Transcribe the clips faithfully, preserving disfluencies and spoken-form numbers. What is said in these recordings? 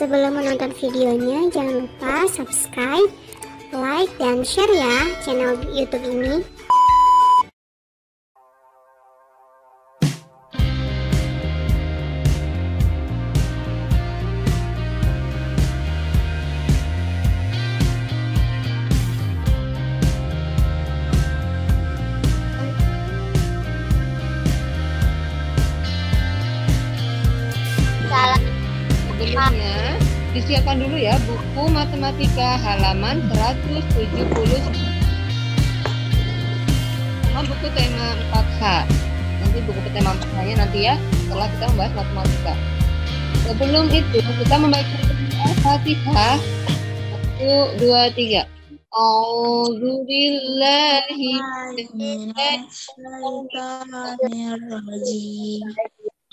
Sebelum menonton videonya, jangan lupa subscribe, like, dan share ya channel YouTube ini. Sebelumnya, disiapkan dulu ya buku matematika halaman seratus tujuh puluh. Sama buku tema empat H. Nanti buku tema empat H-nya nanti ya, setelah kita membahas matematika. Sebelum itu, kita membaca Al-Fatihah. satu, dua, tiga. A'udzubillahi minasyaitonir rajim.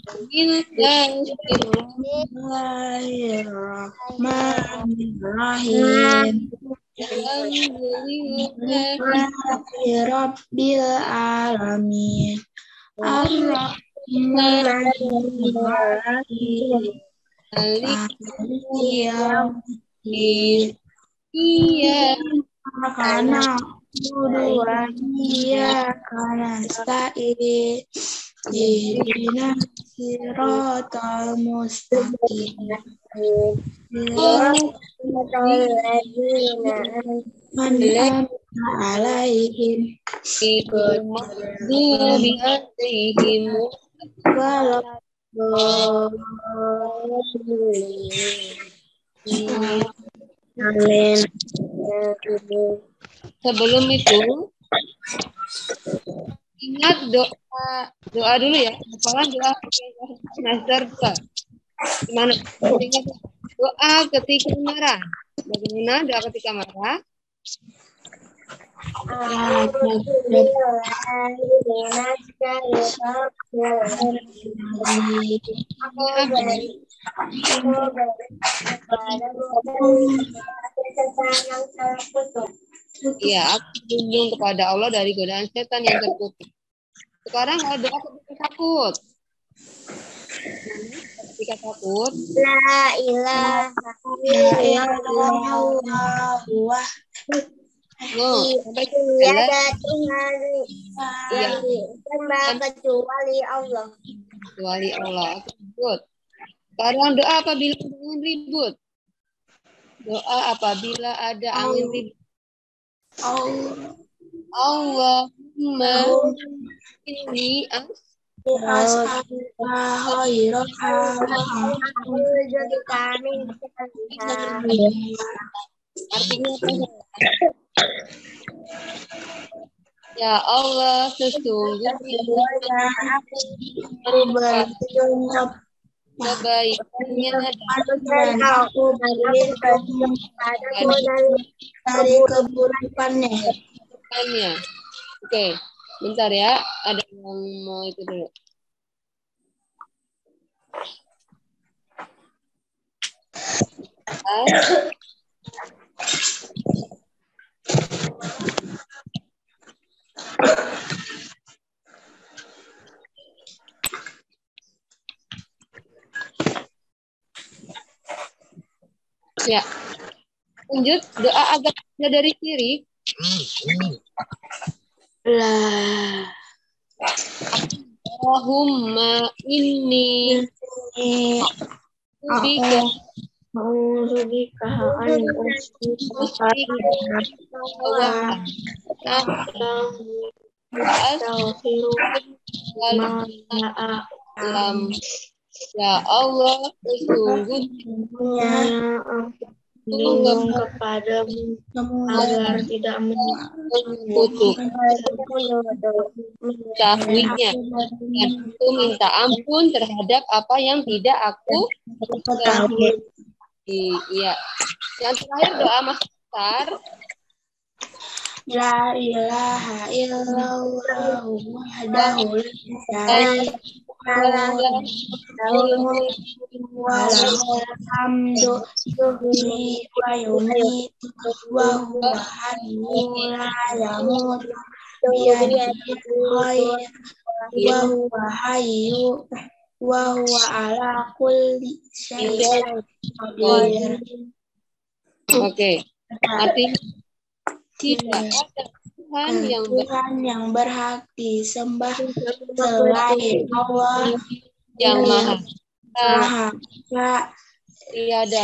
Bismillahirrahmanirrahim. Alhamdulillahirabbil alamin. Arrahmanirrahim. Maliki yaumiddin. Iyyaka na'budu wa iyyaka nasta'in. Ihdinas siratal mustaqim. Siratal ladzina an'amta alaihim ghairil maghdubi 'alaihim. Amin. Sebelum itu ingat doa doa dulu ya, apalah doa semester dua. Gimana? Doa ketika marah. Bagaimana doa ketika marah? Ya, aku berlindung kepada Allah dari godaan setan yang terkutuk. Sekarang kalau doa ketika takut. Ketika takut. La ilaha illallah. Tidak ada Tuhan kecuali Allah. Kecuali Allah. Good. Sekarang doa apabila angin ribut. Doa apabila ada angin ribut. Allah, Allahumma inni as'aluka khairaha wa a'udzu bika min syarriha. Artinya ya Allah, sesungguhnya aku berbuat kebaikannya dan aku berlindung padamu dari keburukannya. Oke, bentar ya, ada yang mau itu dulu. Ya, lanjut doa agak dari kiri. Lah, Allahumma inni a'udzubika a'udzubika an usyrika. Ya Allah, sesungguhnya berlindung kepadamu agar tidak mengetahuinya, dan aku minta ampun terhadap apa yang tidak aku ketahui. Iya. Yang terakhir doa Mas Tar. La ilaha illallah wahdahu la syarika lah wa wa huwa ala kulli syai'in qadir. Oke. Artinya tidak ada Tuhan yang Tuhan yang berhak disembah selain Allah yang Maha Esa. Tiada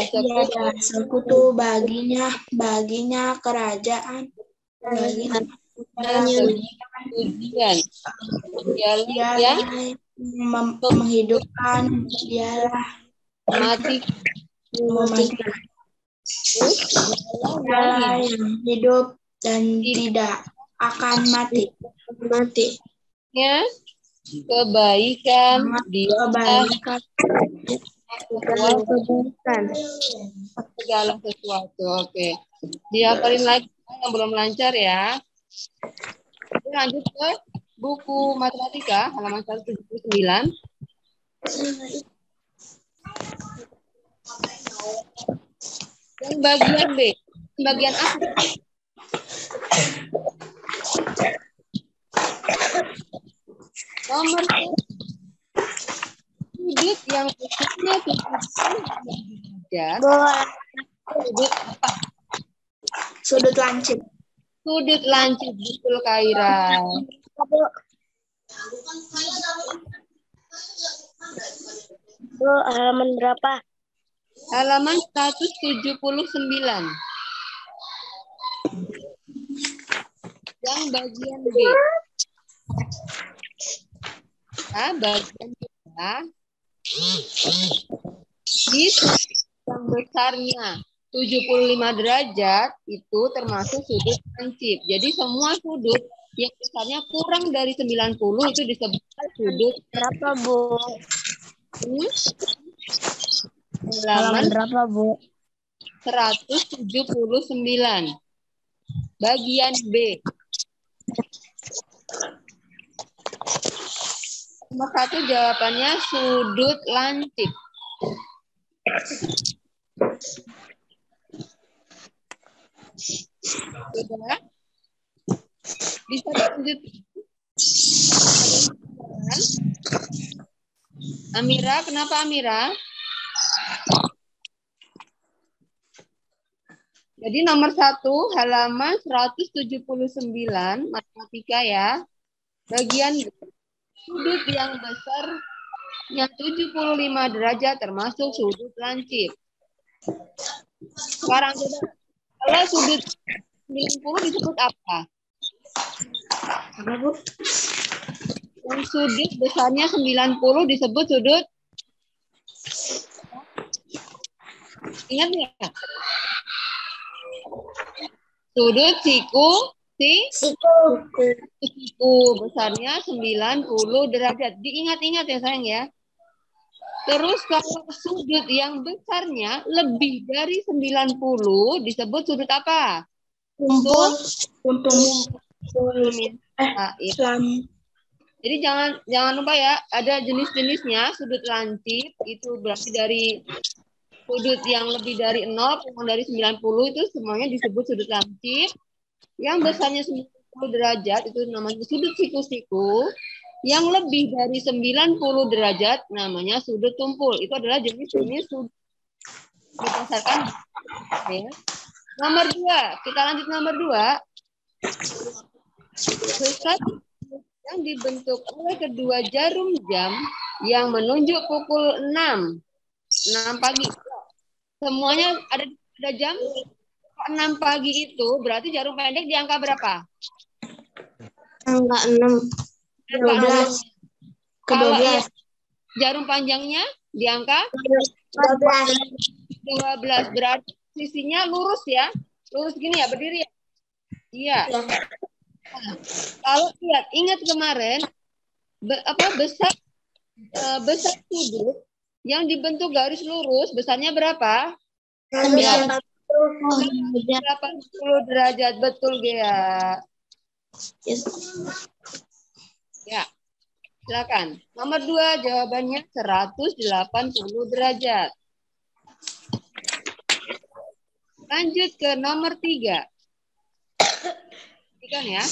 sekutu baginya, baginya kerajaan, baginya pujian. Dialah yang menghidupkan, dialah mati, mematikan. Dialah yang hidup dan tidak akan mati. Mati. Ya, kebaikan, kebaikan. Segala sesuatu, sesuatu. Oke. Okay. Dihafalin lagi yang belum lancar ya. Lanjut ke buku matematika halaman seratus tujuh puluh sembilan. Yang bagian B, bagian A. Nomor sudut yang bentuknya tujuh derajat. Sudut apa? Sudut lancip. Sudut lancip, betul Kaira. Bu, halaman berapa? Halaman seratus tujuh puluh sembilan. Yang bagian B. Nah, bagian B. Nah. Di sudut yang besarnya tujuh puluh lima derajat itu termasuk sudut lancip. Jadi semua sudut yang besarnya kurang dari sembilan puluh itu disebut sudut berapa, Bu? Hmm? Halaman berapa, Bu? seratus tujuh puluh sembilan. Bagian B. Nomor satu jawabannya sudut lancip. Sudah? Bisa lanjut. Amira, kenapa Amira? Jadi nomor satu halaman seratus tujuh puluh sembilan matematika ya. Bagian sudut yang besar yang tujuh puluh lima derajat termasuk sudut lancip. Sekarang kalau sudut sembilan puluh disebut apa? Apa, Bu? Yang sudut besarnya sembilan puluh disebut sudut. Ingat ya? Sudut siku siku siku besarnya sembilan puluh derajat. Diingat-ingat ya sayang ya. Terus kalau sudut yang besarnya lebih dari sembilan puluh disebut sudut apa? Sudut rumpun. Nah, jadi jangan jangan lupa ya, ada jenis-jenisnya. Sudut lancip itu berarti dari sudut yang lebih dari nol, kurang dari sembilan puluh itu semuanya disebut sudut lancip. Yang besarnya sembilan puluh derajat itu namanya sudut siku-siku. Yang lebih dari sembilan puluh derajat namanya sudut tumpul. Itu adalah jenis-jenis sudut berdasarkan ya. Nomor dua, kita lanjut nomor dua. Sesat yang dibentuk oleh kedua jarum jam yang menunjuk pukul enam enam pagi. Semuanya ada ada jam enam pagi itu berarti jarum pendek di angka berapa? Angka enam. Kalau jarum panjangnya di angka dua belas. Berarti sisinya lurus ya. Lurus gini ya, berdiri ya. Iya. Nah, kalau lihat, ingat kemarin be, apa besar e, besar sudut yang dibentuk garis lurus besarnya berapa? delapan puluh derajat. Betul Gea. Yes. Ya, silakan. Nomor dua jawabannya seratus delapan puluh derajat. Lanjut ke nomor tiga. Perhatikan ya.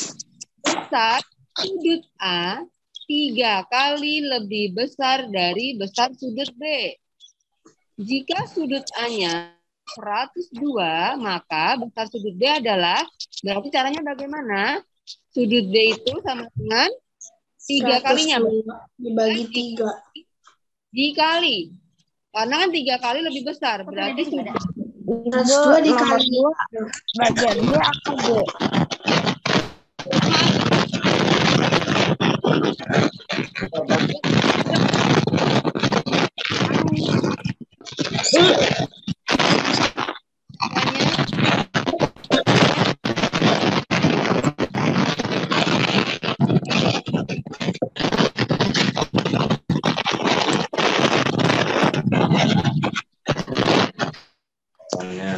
Besar sudut A tiga kali lebih besar dari besar sudut B. Jika sudut A-nya seratus dua, maka besar sudut B adalah, berarti caranya bagaimana? Sudut B itu sama dengan tiga kalinya. Dibagi tiga. Dikali. Karena kan tiga kali lebih besar. Berarti sudut seratus dua dikali dua bagian B atau B. Ya.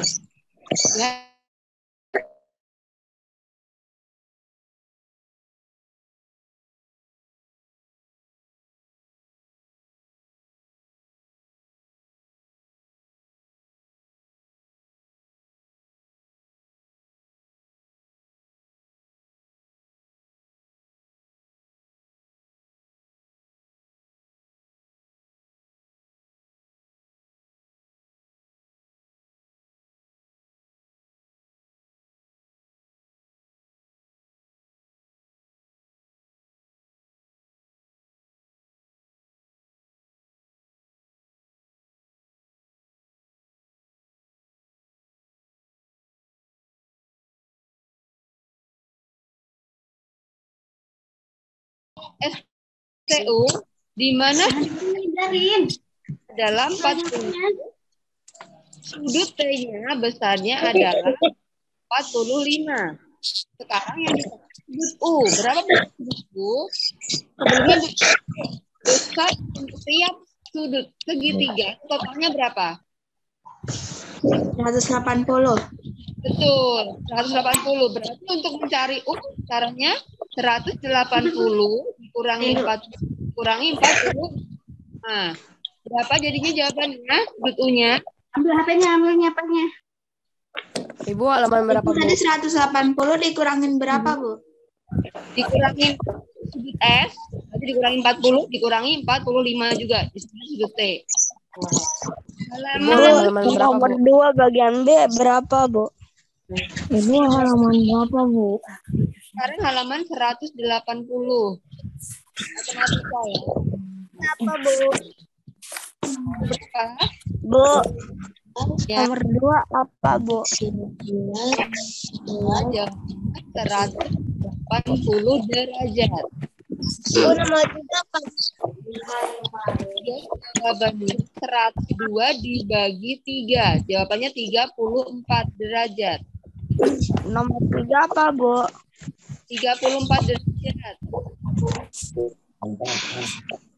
S T U di mana dalam empat puluh sudut T-nya besarnya adalah empat puluh lima. Sekarang yang dikatakan sudut U, berapa besar sudut U? Sebelumnya besar setiap sudut segitiga totalnya berapa? seratus delapan puluh. Betul, seratus delapan puluh. Berarti untuk mencari U caranya seratus delapan puluh dikurangi empat puluh, kurangi empat puluh. Nah, berapa jadinya jawabannya? Sudut U-nya. Ambil H P-nya, ambil H P-nya. Ibu halaman berapa? Ibu, tadi seratus delapan puluh dikurangin berapa, Bu? Dikurangin sudut S, berarti dikurangi empat puluh, dikurangi empat puluh lima juga di sudut T. Halaman, Bu, halaman berapa, nomor dua bagian B berapa, Bu? Ibu halaman berapa, Bu? Sekarang halaman seratus delapan puluh. Matematika ya. Kenapa, Bu? Berapa? Bu. Ya. Nomor dua apa, Bu? Jawabannya seratus delapan puluh derajat. Bu, nomor tiga apa? Jawabannya seratus dua dibagi tiga. Jawabannya tiga puluh empat derajat. Nomor tiga apa, Bu? tiga puluh empat derajat.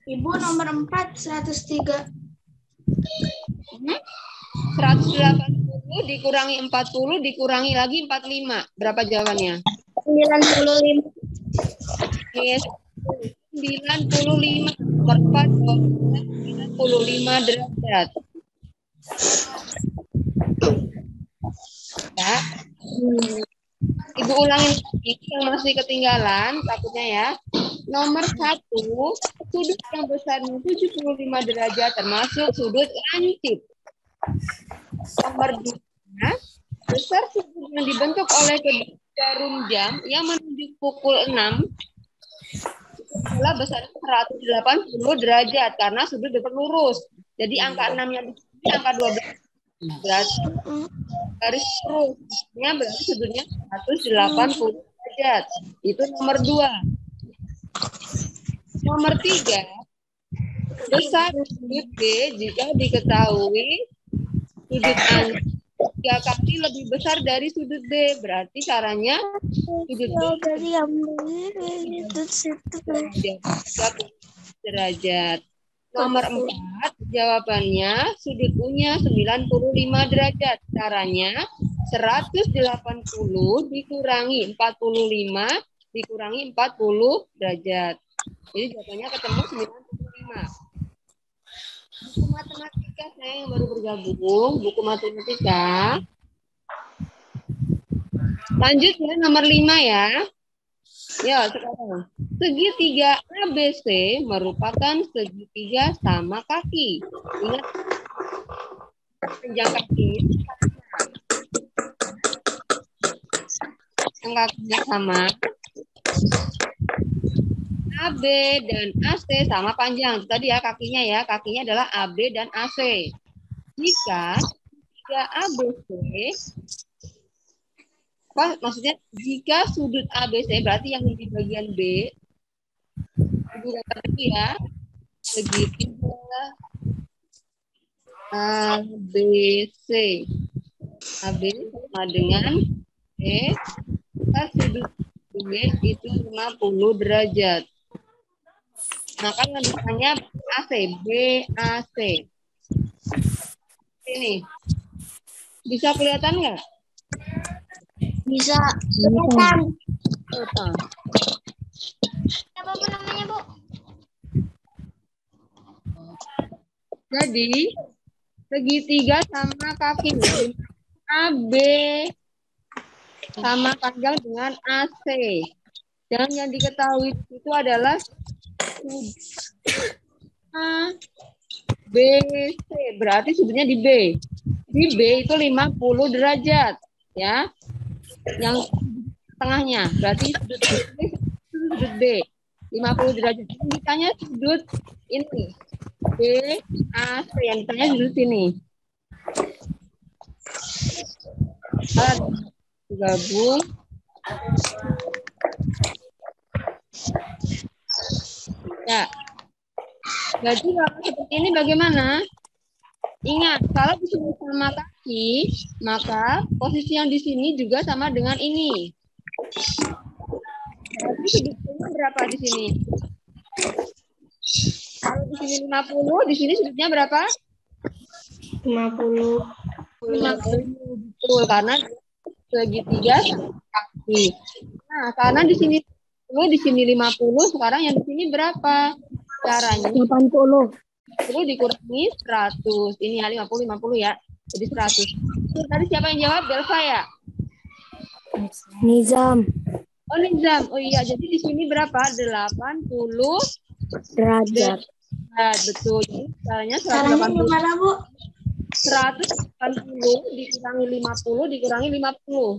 Ibu, nomor empat seratus tiga. Hmm? seratus delapan puluh dikurangi empat puluh dikurangi lagi empat puluh lima. Berapa jawabannya? sembilan puluh lima. Yes. sembilan puluh lima. Nomor empat, sembilan puluh lima derajat. Ya. Hmm. Ibu ulangin lagi yang masih ketinggalan, takutnya ya. Nomor satu, sudut yang besarnya tujuh puluh lima derajat termasuk sudut lancip. Nomor dua, besar sudut yang dibentuk oleh kedua jarum jam yang menunjuk pukul enam adalah besar seratus delapan puluh derajat karena sudut depan lurus. Jadi angka enam yang di sini angka dua belas. Berarti garis lurusnya berarti sudutnya seratus delapan puluh derajat. Itu nomor dua. Nomor tiga, besar sudut B jika diketahui sudut A tiga kali lebih besar dari sudut B. Berarti caranya sudut B dari yang derajat. Nomor empat, jawabannya sudut U-nya sembilan puluh lima derajat. Caranya seratus delapan puluh dikurangi empat puluh lima dikurangi empat puluh derajat. Jadi jawabannya ketemu sembilan puluh lima. Buku matematika saya yang baru bergabung, buku matematika. Lanjut ya nomor lima ya. Ya, sekarang. Segitiga A B C merupakan segitiga sama kaki. Ingat, panjang kakinya sama. Kakinya sama. A B dan A C sama panjang. Tadi ya kakinya ya, kakinya adalah A B dan A C. Jika segitiga A B C, apa, maksudnya jika sudut A B C berarti yang di bagian B, segitiga lagi ya, segitiga A B C, A B sama dengan E, maka sudut B itu lima puluh derajat. Maka namanya A C, B A C. Ini bisa kelihatan nggak? Bisa. Kelihatan. Apa Bu namanya, Bu? Jadi segitiga sama kaki A B sama panjang dengan A C. Dan yang diketahui itu adalah A B C. Berarti sudutnya di B. Di B itu lima puluh derajat, ya. Yang tengahnya berarti sudut B, sudut B lima puluh derajat. Yang ditanya sudut ini B A C, yang ditanya sudut sini. Gabung. Ya. Jadi kalau seperti ini bagaimana? Ingat, kalau di sini sama kaki, maka posisi yang di sini juga sama dengan ini. Berarti sudutnya berapa di sini? Kalau di sini lima puluh, di sini sudutnya berapa? lima puluh. lima puluh, betul, karena segitiga sama kaki. Nah, karena di sini di sini lima puluh, sekarang yang di sini berapa? Caranya delapan puluh. sepuluh dikurangi seratus. Ini ya lima puluh lima puluh ya. Jadi seratus. Tadi siapa yang jawab? Belva ya? Nizam. Oh, Nizam. Oh iya, jadi di sini berapa? delapan puluh derajat. Nah, betul. Caranya seratus delapan puluh. Gimana, Bu? seratus delapan puluh dikurangi lima puluh dikurangi lima puluh.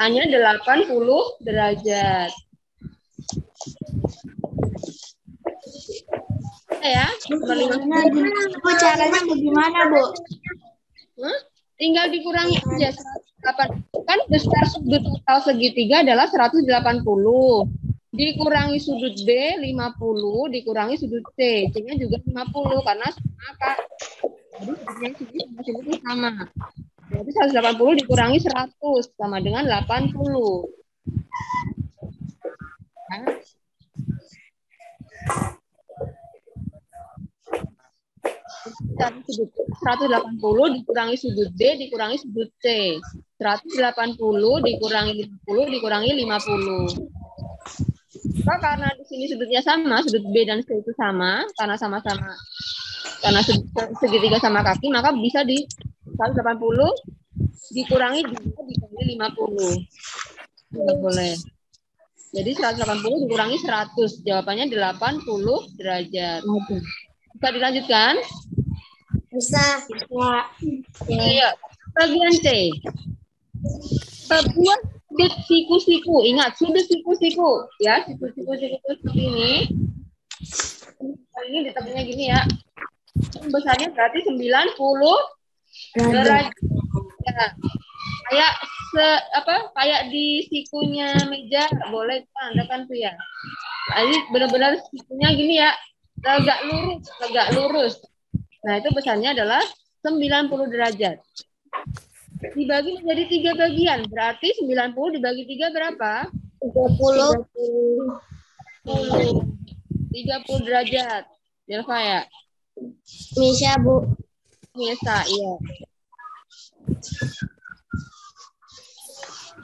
Hanya delapan puluh derajat. Ya, Bu, caranya bagaimana, Bu? Huh? Tinggal dikurangi aja seratus delapan puluh. Kan besar sudut total segitiga adalah seratus delapan puluh. Dikurangi sudut B lima puluh, dikurangi sudut C. C-nya juga lima puluh karena sama Kak. Jadi sudutnya sama. Jadi seratus delapan puluh dikurangi seratus sama dengan delapan puluh. Nah. seratus delapan puluh dikurangi sudut D dikurangi sudut C. seratus delapan puluh dikurangi lima puluh dikurangi lima puluh. Nah, karena di sini sudutnya sama, sudut B dan C itu sama, karena sama-sama karena segitiga sama kaki, maka bisa di seratus delapan puluh dikurangi dua dikurangi lima puluh. Nggak boleh. Jadi seratus delapan puluh dikurangi seratus. Jawabannya delapan puluh derajat. Bisa dilanjutkan? Bisa. Bisa. Iya. Bagian C. Sebuah sudut siku-siku. Ingat, sudut siku-siku. Ya, siku-siku-siku seperti ini. Ini ditetapnya gini ya. Besarnya berarti sembilan puluh derajat. Kayak se apa kayak di sikunya meja, boleh Anda kan tuh ya. Ini benar-benar sikunya gini ya, tegak lurus, tegak lurus. Nah, itu besarnya adalah sembilan puluh derajat. Dibagi menjadi tiga bagian, berarti sembilan puluh dibagi tiga berapa? tiga puluh. tiga puluh derajat. Delva ya? Misa, Bu. Misa, iya.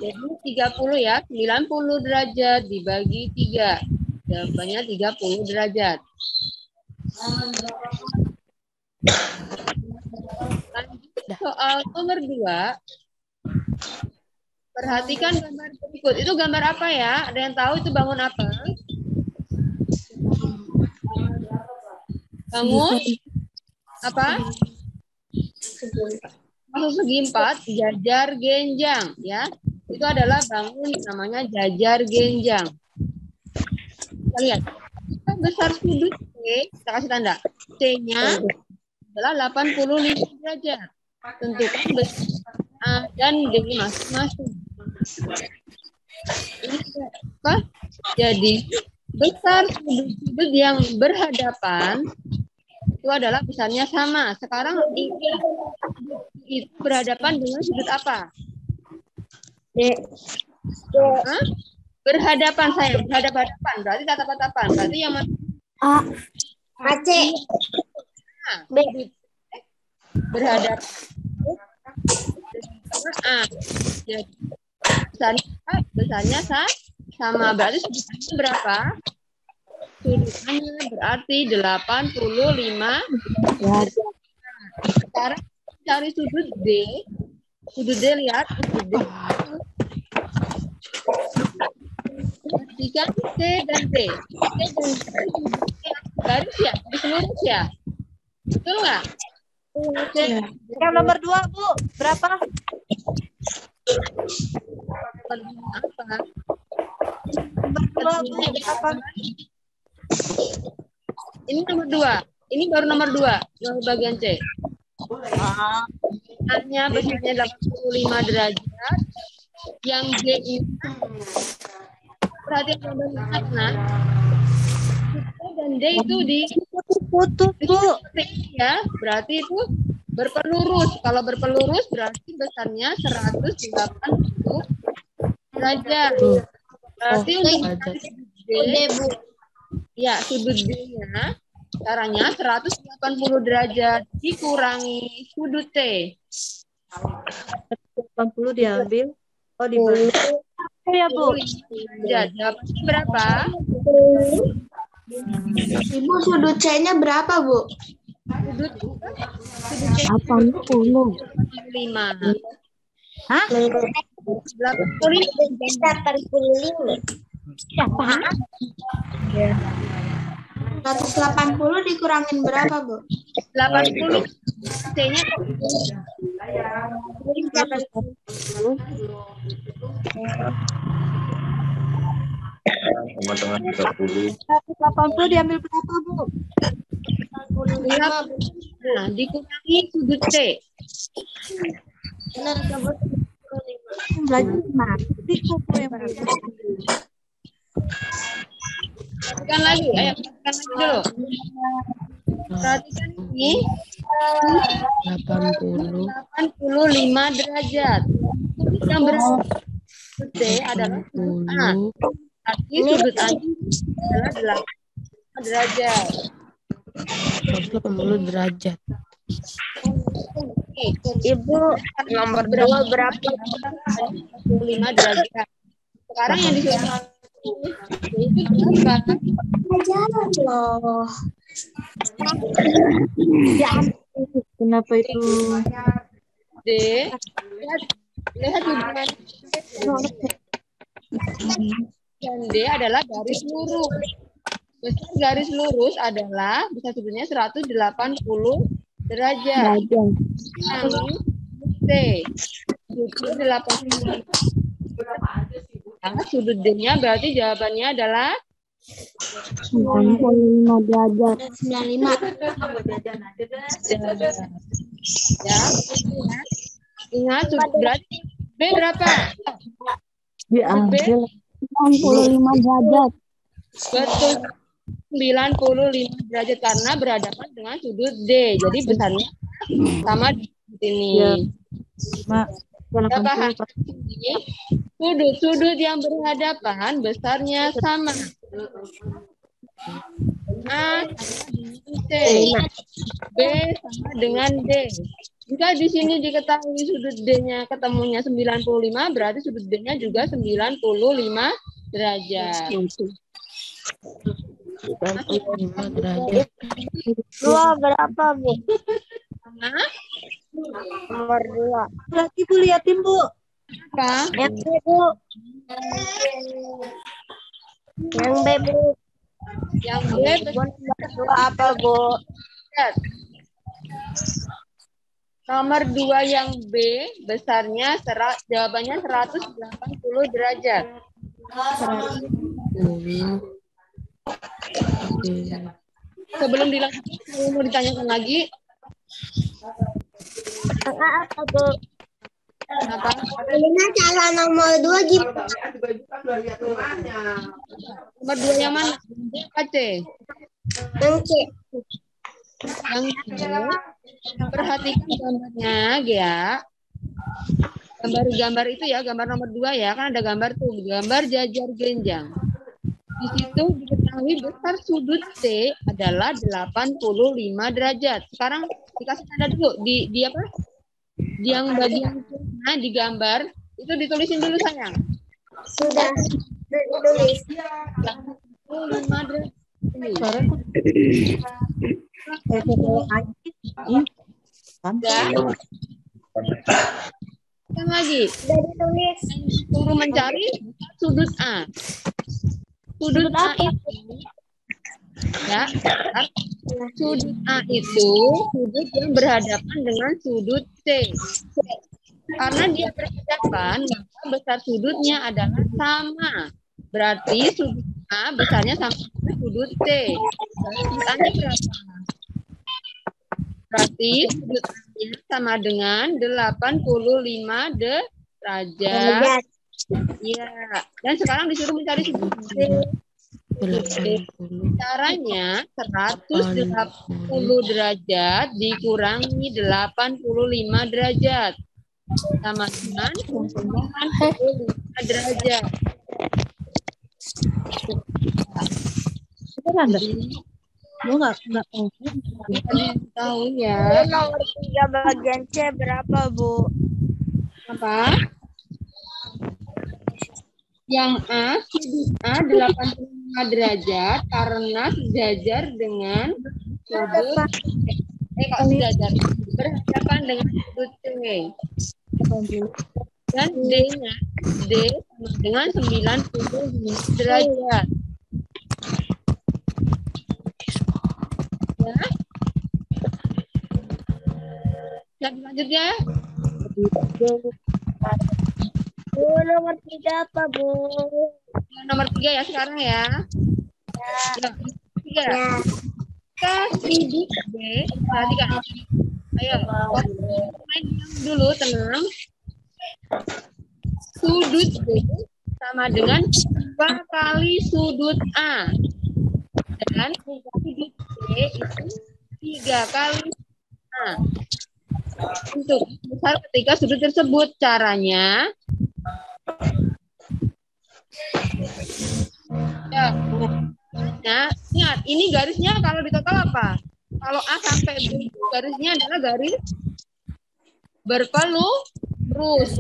Jadi tiga puluh ya, sembilan puluh derajat dibagi tiga. Jawabannya tiga puluh derajat. Soal nomor dua, Perhatikan gambar berikut. Itu gambar apa ya? Ada yang tahu itu bangun apa? Bangun apa? Masuk segi empat, jajar genjang, ya. Itu adalah bangun namanya jajar genjang. Kita lihat. Kita besar sudut C, kita kasih tanda. C-nya adalah delapan puluh lima derajat. Tentukan besar A dan D masing-masing. Jadi besar sudut yang berhadapan itu adalah besarnya sama. Sekarang itu berhadapan dengan sudut apa? D. Hah? Berhadapan saya, berhadapan-hadapan. Berarti tatap-tatapan. Berarti yang mana? A. A C. Nah, B. Berhadapan. A. Jadi besarnya, besarnya sama. Berarti sudutnya berapa? Sudutnya berarti delapan puluh lima derajat. Sekarang cari sudut D. Sudut D, lihat. Sudut D. Perhatikan C dan D. C dan D. Garis ya? Garis lurus ya? Betul nggak? Yang nomor dua, Bu. Berapa? Apa? Nomor dua, Bu. Berapa? Ini nomor dua. Ini baru nomor dua. Yang bagian C. Hanya besarnya delapan puluh lima derajat. Yang D ini. Perhatian nomor enam. Dan D itu di putus, Bu. Ya, berarti itu berpelurus. Kalau berpelurus berarti besarnya seratus delapan puluh derajat. Berarti untuk D, Bu. Ya, sudut D-nya caranya seratus delapan puluh derajat dikurangi sudut T. seratus delapan puluh diambil, oh dibagi. Ya, Bu. Jadi dapatnya berapa? Ibu, sudut C-nya berapa, Bu? Sudut delapan puluh lima. Hah? seratus delapan puluh dikurangin berapa, Bu? delapan puluh. C-nya seratus delapan puluh diambil berapa, Bu? Nah, dikurangi sudut C. Benar, Bu. Perhatikan lagi, ayo perhatikan lagi dulu. Perhatikan ini delapan puluh lima derajat. Yang berapa? Sudut C adalah A. Arti sudut A adalah delapan derajat. delapan puluh derajat. Ibu, nomor dua berapa? delapan puluh lima derajat. Sekarang yang disuruh itu berapa? Loh. Kenapa itu? D. Lihat, lihat hubungan. Dan D adalah garis lurus. Besar garis lurus adalah besar sudutnya seratus delapan puluh derajat. Lalu D. Sudut delapan puluh. Nah, sudut D-nya berarti jawabannya adalah sembilan puluh lima derajat. sembilan puluh lima. Ya. Ingat sudut berarti B berapa? Diambil sembilan puluh lima derajat. Betul. sembilan puluh lima derajat karena berhadapan dengan sudut D. Jadi besarnya sama di sini. Ya. Ma, kita bahas ini. Sudut-sudut yang berhadapan besarnya sama. A sama dengan C. B sama dengan D. Jika di sini diketahui sudut D-nya ketemunya sembilan puluh lima, berarti sudut D-nya juga sembilan puluh lima derajat. sembilan puluh lima derajat. Dua berapa, Bu? Hah? Nomor dua. Berarti Bu, liatin, Bu. Yang B, Bu. Yang B, Bu. Yang B, Bu. Apa, Bu? Nomor dua yang B besarnya serat, jawabannya seratus delapan puluh derajat. Sebelum dilanjutkan mau ditanyakan lagi. Apa, Bu? Kenapa? Lina cara nomor dua gimana? Nomor dua yang mana? C. Yang C. Yang C. Perhatikan gambarnya, ya. Gambar-gambar itu ya, gambar nomor dua ya, kan ada gambar tuh, gambar jajar genjang. Di situ diketahui besar sudut C adalah delapan puluh lima derajat. Sekarang dikasih tanda dulu di, di apa? Di yang bagian nah, di gambar itu ditulisin dulu sayang. Sudah ditulis. delapan puluh lima derajat. Kan lagi. Sudah ditulis. Suruh mencari sudut A. Sudut A itu ya, sudut A itu sudut yang berhadapan dengan sudut C. Karena dia berhadapan, maka besar sudutnya adalah sama. Berarti sudut A besarnya sama dengan sudut C. Berarti berapa? Berarti sudut A sama dengan delapan puluh lima derajat. Iya, dan sekarang disuruh mencari sudut C. Caranya seratus delapan puluh derajat dikurangi delapan puluh lima derajat sama dengan delapan puluh lima derajat. Tahu ya. Nomor tiga bagian C berapa, Bu? Apa? Yang A, sudut A delapan puluh lima derajat karena sejajar dengan sudut eh kok sejajar berhadapan dengan sudut C. Dan D-nya D sama dengan sembilan puluh derajat. Ya. Siap selanjutnya. Bu, nomor tiga apa, Bu? Nomor tiga ya sekarang ya. Ya. Tiga. Ya. Kasih B, perhatikan. Ayo, main dulu tenang. Sudut B sama dengan dua kali sudut A. Dan sudut B itu tiga kali A. Untuk besar ketiga sudut tersebut caranya. Ya. Nah, ingat ini garisnya kalau ditotal apa? Kalau A sampai B garisnya adalah garis berpelurus.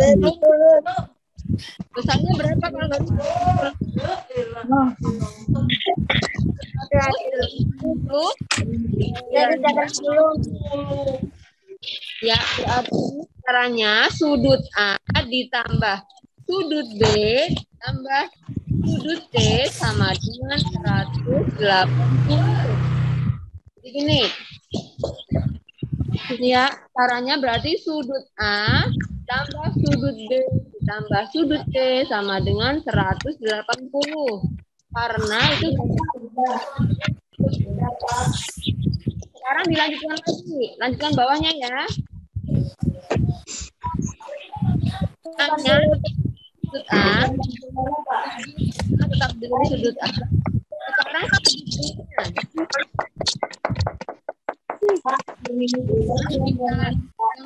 Besarnya berapa kalau garis berpelurus? Ya, caranya sudut A ditambah sudut B tambah sudut C sama dengan seratus delapan puluh. Begini. Ya, caranya berarti sudut A tambah sudut B tambah sudut C sama dengan seratus delapan puluh. Karena itu sekarang dilanjutkan lagi. Lanjutkan bawahnya ya. Hanya sudut A tetap dengan sudut A. Sekarang yang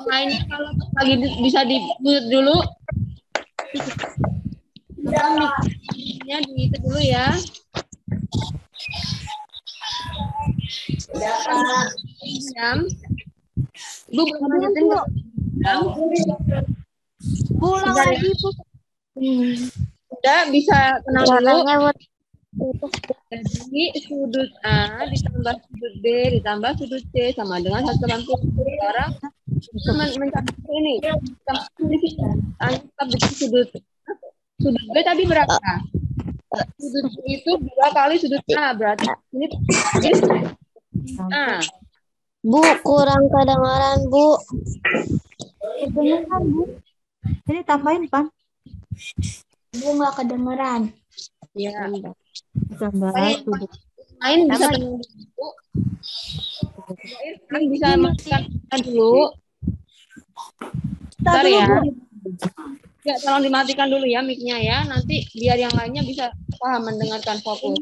lainnya kalau lagi bisa dibuat dulu, misalnya dihitung dulu ya. Jam, Bu, pulang lagi Bu. Udah bisa kenal dulu. Jadi sudut A ditambah sudut B ditambah sudut C sama dengan seratus delapan puluh. Sekarang mencapai ini mencapai sudut sudut B tadi berapa? Sudut B itu dua kali sudut A, berarti ini A. Bu, kurang kedengaran, Bu. Kedengaran, Bu. Ini tambahin, Pan. Bu nggak kedengaran. Iya. Tambahin sudut. Main bisa temuin dulu. Main bisa matikan dulu. Bentar ya. Ya, tolong dimatikan dulu ya mic-nya ya. Nanti biar yang lainnya bisa paham mendengarkan fokus.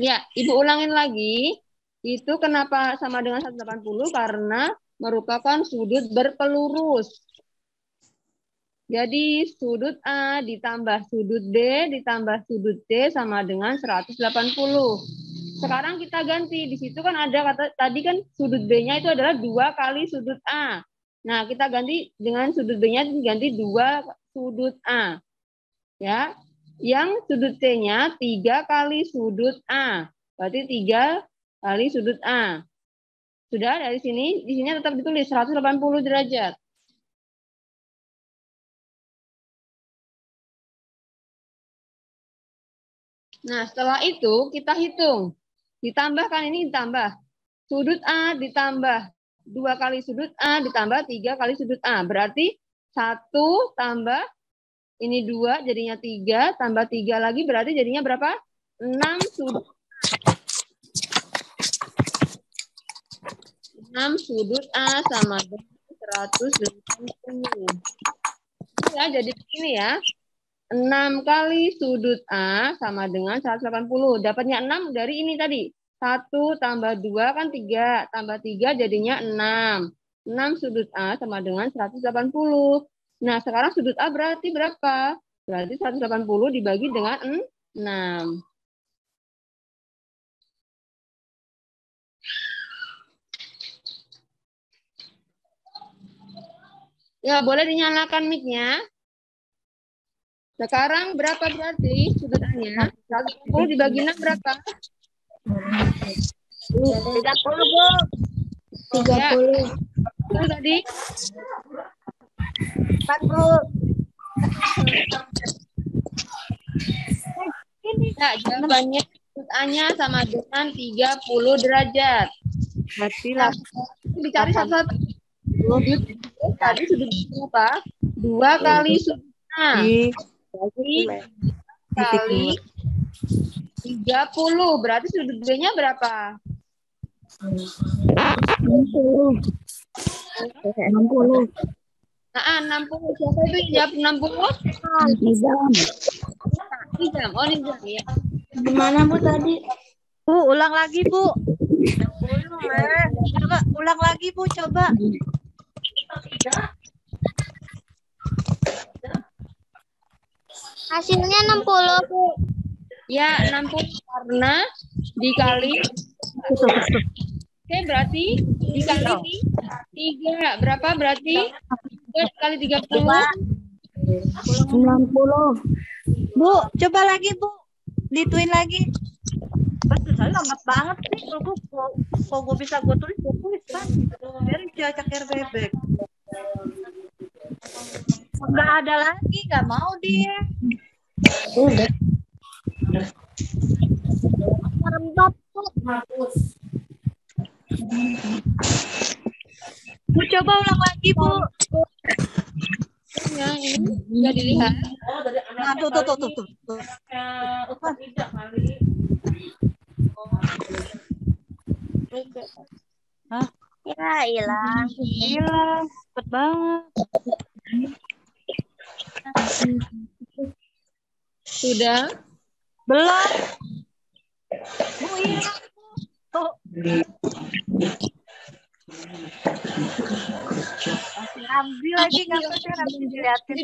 Ya, Ibu ulangin lagi. Itu kenapa sama dengan seratus delapan puluh? Karena merupakan sudut berpelurus. Jadi sudut A ditambah sudut B ditambah sudut C sama dengan seratus delapan puluh. Sekarang kita ganti. Di situ kan ada kata tadi kan sudut B-nya itu adalah dua kali sudut A. Nah, kita ganti dengan sudut B-nya diganti dua sudut A. Ya. Yang sudut C-nya tiga kali sudut A. Berarti tiga kali sudut A. Sudah dari sini, di sini tetap ditulis seratus delapan puluh derajat. Nah, setelah itu kita hitung. Ditambahkan ini ditambah. Sudut A ditambah dua kali sudut A ditambah tiga kali sudut A. Berarti satu tambah ini dua jadinya tiga. Tambah tiga lagi berarti jadinya berapa? enam sudut. enam sudut A sama dengan seratus delapan puluh. Ya, jadi begini ya. enam kali sudut A sama dengan seratus delapan puluh. Dapatnya enam dari ini tadi. satu tambah dua kan tiga. Tambah tiga jadinya enam. enam sudut A sama dengan seratus delapan puluh. Nah, sekarang sudut A berarti berapa? Berarti seratus delapan puluh dibagi dengan enam. Ya, boleh dinyalakan mic-nya. Sekarang berapa berarti sudut A-nya? seratus delapan puluh dibagi enam berapa? tiga puluh, Bu. tiga puluh. Itu tadi? empat puluh. Nah, jawabannya sudut A-nya sama dengan tiga puluh derajat. Berarti lah. Dicari satu-satu. Tadi sudut berapa? dua kali sudut A. Kali tiga puluh, berarti sudut B-nya berapa? enam puluh. Nah, enam puluh. Siapa itu jawab enam puluh? Nizam. Nizam, oh Nizam ya. Gimana, Bu, tadi? Bu, ulang lagi, Bu. enam puluh, Ma. Coba, ulang lagi, Bu, coba. Hasilnya enam puluh, Bu. Ya, enam puluh karena dikali. Oke, berarti dikali tiga. Berapa berarti? tiga dikali tiga puluh. enam puluh. Bu, coba lagi, Bu. Dituin lagi. Saya lambat banget sih. Kalau gue bisa gue tulis, gue tulis. Biar dia cakir bebek. Enggak ada lagi, enggak mau dia. Udah. Lambat, Bu. Bu, coba ulang lagi, Bu. Ya, ini udah dilihat. Nah, tuh, tuh, tuh, tuh, tuh. Hah? Ya, hilang. Hilang. Cepet banget. Sudah? Belum. Bu, iya. Tuh. Ambil lagi nggak bisa dilihatin.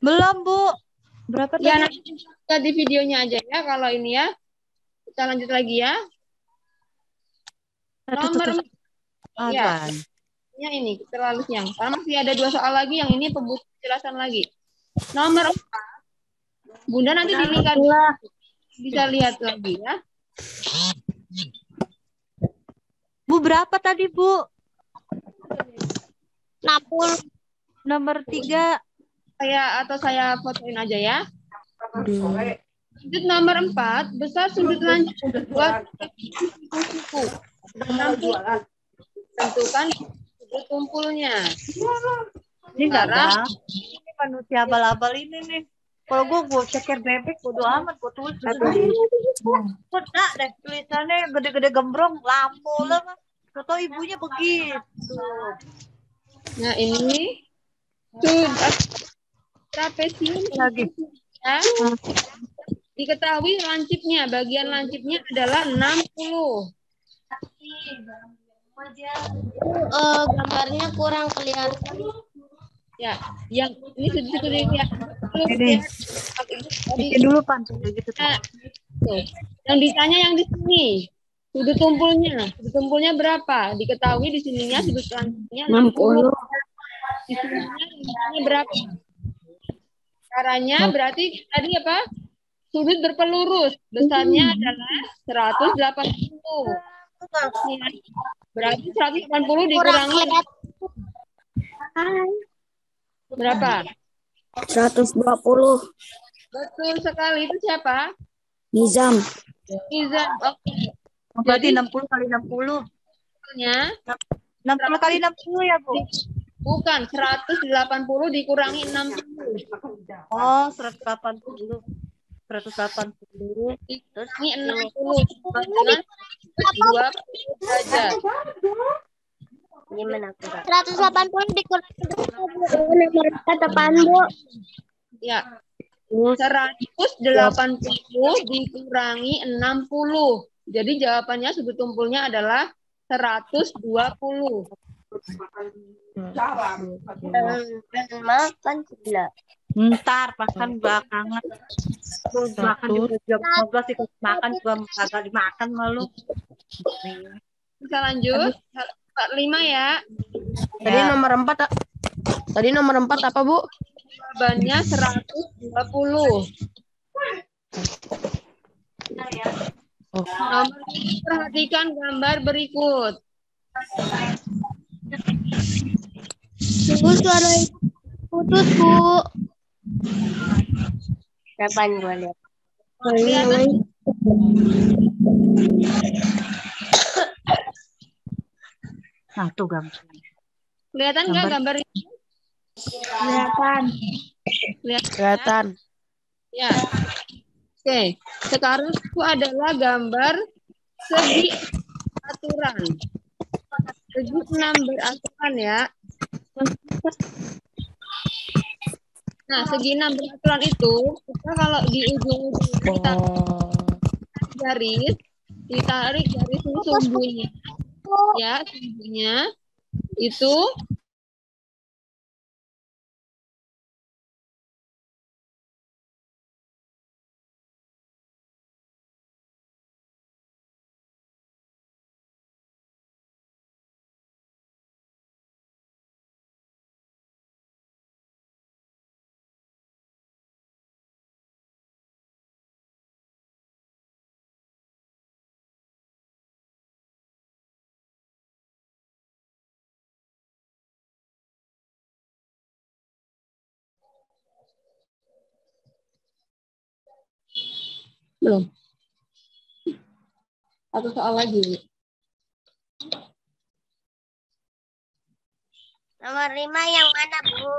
Belum, Bu. Berapa tadi? Ya, nanti kita di videonya aja ya kalau ini ya. Kita lanjut lagi ya. Nomor ya. Ya, ini terlalu siang. Karena masih ada dua soal lagi, yang ini pembuka penjelasan lagi. Nomor empat. Bunda nanti dilihat bisa lihat lagi ya. Bu, berapa tadi, Bu? enam puluh. Nomor tiga. Saya atau saya fotoin aja ya. Aduh. Sudut nomor empat, besar sudut lancip buat kupu-kupu. Tentukan sudut kumpulnya. Ini enggak ada. Ini manusia abal-abal ini nih. Kalau gue gue ceker bebek, bodo amat, gue tulis. Gue tak deh, tulisannya gede-gede gembrong, lampu lah. Kata ibunya begitu. Nah ini, tuh, trapesium lagi. Eh? Diketahui lancipnya, bagian lancipnya adalah enam puluh. Uh, gambarnya kurang kelihatan. Ya, yang ini sedikit ya. Bikin dulu pan gitu. Nah, yang ditanya yang di sini sudut tumpulnya, sudut tumpulnya berapa? Diketahui di sininya sudut lancipnya enam puluh. Di sininya berapa? Caranya berarti tadi apa? Sudut berpelurus, besarnya adalah seratus delapan puluh. Berarti seratus delapan puluh dikurangi berapa? seratus dua puluh. Betul sekali. Itu siapa? Nizam. Nizam. Oke. Okay. Berarti jadi, enam puluh kali enam puluh. Betulnya, enam puluh kali enam puluh ya, Bu? Bukan, seratus delapan puluh dikurangi enam puluh. Oh, seratus delapan puluh. seratus delapan puluh dikurangi enam puluh. Bagaimana? dua puluh saja. seratus delapan puluh dikurangi nomor empat apaan, Bu? Ya. seratus delapan puluh dikurangi enam puluh. Jadi jawabannya sudut tumpulnya adalah seratus dua puluh. Ntar makan belakangan. Makan di jam dua belas ikut makan gua kagak dimakan malu. Bisa lanjut? lima ya. Tadi ya. Nomor empat. Tadi nomor empat apa, Bu? Jawabannya seratus dua puluh. Nah, ya. Oh. Nomor perhatikan gambar berikut. Tunggu suara putus, Bu. Kapan gua lihat? Nah, tuh gambar. Kelihatan nggak gambar ini? Kelihatan. Kelihatan. Ya. Oke, sekarang itu adalah gambar segi aturan. Segi enam beraturan ya. Nah, segi enam beraturan itu kita kalau di ujung-ujung kita garis, ditarik garis sumbunya. Ya, sumbunya itu belum atau soal lagi nomor lima yang mana, Bu?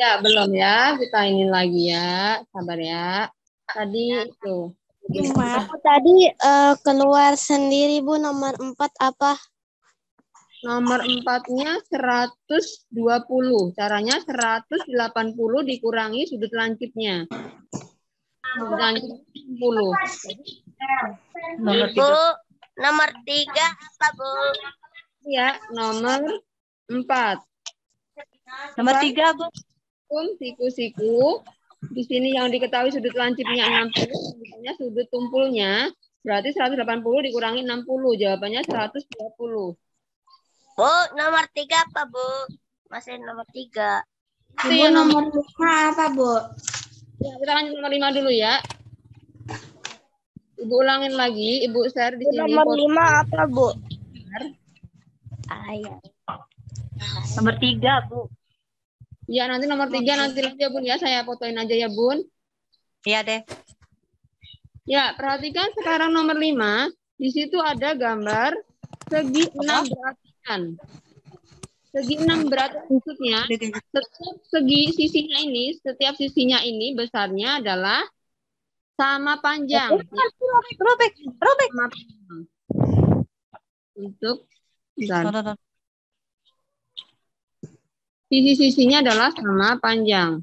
Ya belum ya, kita ini lagi ya, sabar ya. Tadi itu aku tadi uh, keluar sendiri, Bu. Nomor empat apa? Nomor empatnya seratus dua puluh. Caranya seratus delapan puluh dikurangi sudut lancipnya. Nomor Bu, nomor tiga apa, Bu? Ya, nomor empat. Nomor tiga, Bu. Siku-siku. Di sini yang diketahui sudut lancipnya enam puluh, sudutnya sudut tumpulnya. Berarti seratus delapan puluh dikurangi enam puluh. Jawabannya seratus dua puluh. Bu, nomor tiga apa, Bu? Masih nomor tiga. Itu ya, nomor lima apa, Bu? Ya, kita lanjut nomor lima dulu ya. Ibu ulangin lagi, Ibu share di sini. Nomor lima apa, Bu? benar. Ayat. Nomor tiga, Bu. Iya, nanti nomor tiga nanti ya, Bun, ya. Saya fotoin aja ya, Bun. Iya deh. Ya, perhatikan sekarang nomor lima. Di situ ada gambar segi enam berartikan. Segi enam berarti maksudnya setiap segi sisinya ini, setiap sisinya ini besarnya adalah sama panjang. Robek, robek, robek. Untuk dan sisi-sisinya adalah sama panjang.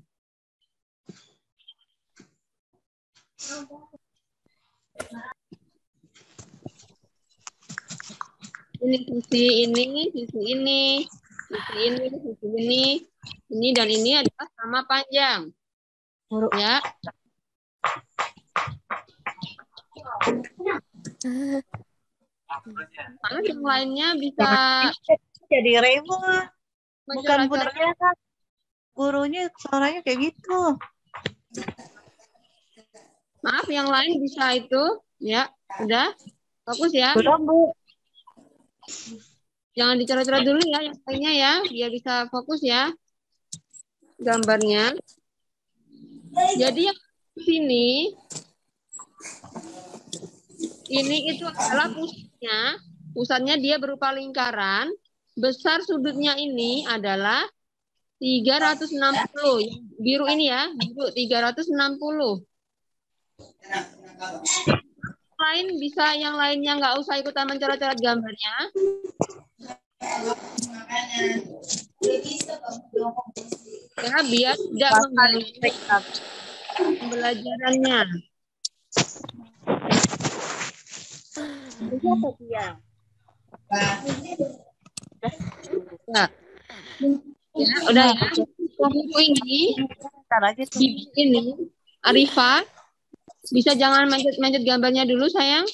Ini sisi ini, sisi ini, sisi ini, sisi ini, ini dan ini adalah sama panjang. Ya. Kalau yang lainnya bisa jadi rema. Bukan puternya kan. Gurunya suaranya kayak gitu. Maaf, yang lain bisa itu. Ya, udah. Fokus ya. Belum, Bu. Jangan dicoret-coret dulu ya yang lainnya ya. Biar bisa fokus ya gambarnya. Jadi yang di sini, ini itu adalah pusatnya. Pusatnya dia berupa lingkaran. Besar sudutnya ini adalah tiga ratus enam puluh. Biru ini ya, biru tiga ratus enam puluh. Lain bisa yang lainnya nggak usah ikutan mencoret-coret gambarnya. Ya, biar tidak mengganggu pembelajarannya. Bisa atau tidak? Nah. Ya, udah ya. Buku ini, buku ini, Arifah, bisa jangan mencet-mencet gambarnya dulu, sayang.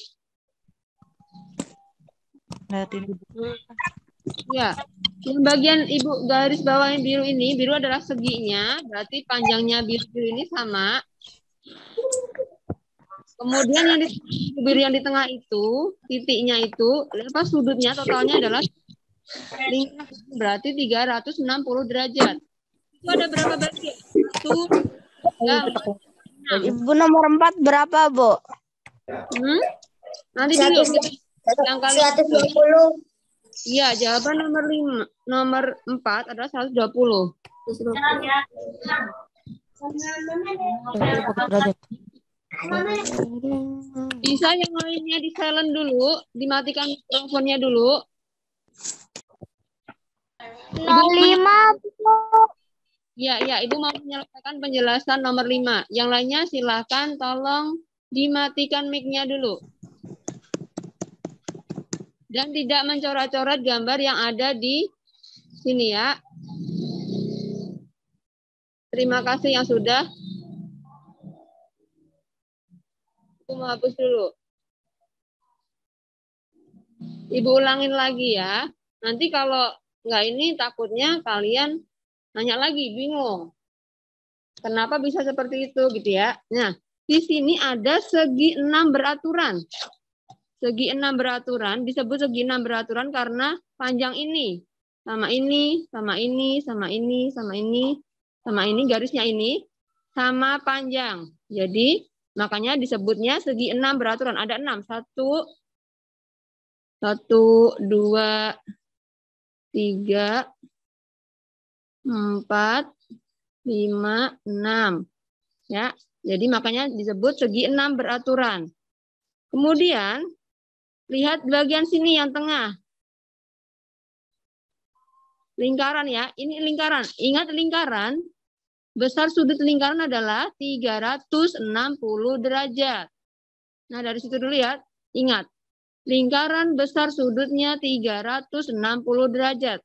Ya, yang bagian ibu garis bawah yang biru ini, biru adalah seginya, berarti panjangnya biru ini sama. Kemudian yang di biru yang di tengah itu, titiknya itu, apa sudutnya totalnya adalah lingkaran, berarti tiga ratus enam puluh derajat. Itu ada berapa bagian? Satu, Ibu nomor empat berapa, Bu? Hmm? Nanti dulu. Yang kali seratus dua puluh. Iya, jawaban nomor lima, nomor empat adalah seratus dua puluh. seratus dua puluh. Bisa yang lainnya di silent dulu, dimatikan teleponnya dulu. nol lima, Bu. Ya, ya, Ibu mau menyelesaikan penjelasan nomor lima. Yang lainnya silahkan tolong dimatikan mic-nya dulu. Dan tidak mencoret-coret gambar yang ada di sini ya. Terima kasih yang sudah. Aku mau hapus dulu. Ibu ulangin lagi ya. Nanti kalau nggak ini takutnya kalian nanya lagi, bingung. Kenapa bisa seperti itu gitu ya. Nah, di sini ada segi enam beraturan. Segi enam beraturan, disebut segi enam beraturan karena panjang ini. Sama ini, sama ini, sama ini, sama ini, sama ini, garisnya ini. Sama panjang. Jadi, makanya disebutnya segi enam beraturan. Ada enam. Satu, satu, dua, tiga, empat, lima, enam. Ya, jadi makanya disebut segi enam beraturan. Kemudian lihat bagian sini yang tengah. Lingkaran ya. Ini lingkaran. Ingat lingkaran. Besar sudut lingkaran adalah tiga ratus enam puluh derajat. Nah, dari situ dulu ya. Ingat, lingkaran besar sudutnya tiga ratus enam puluh derajat.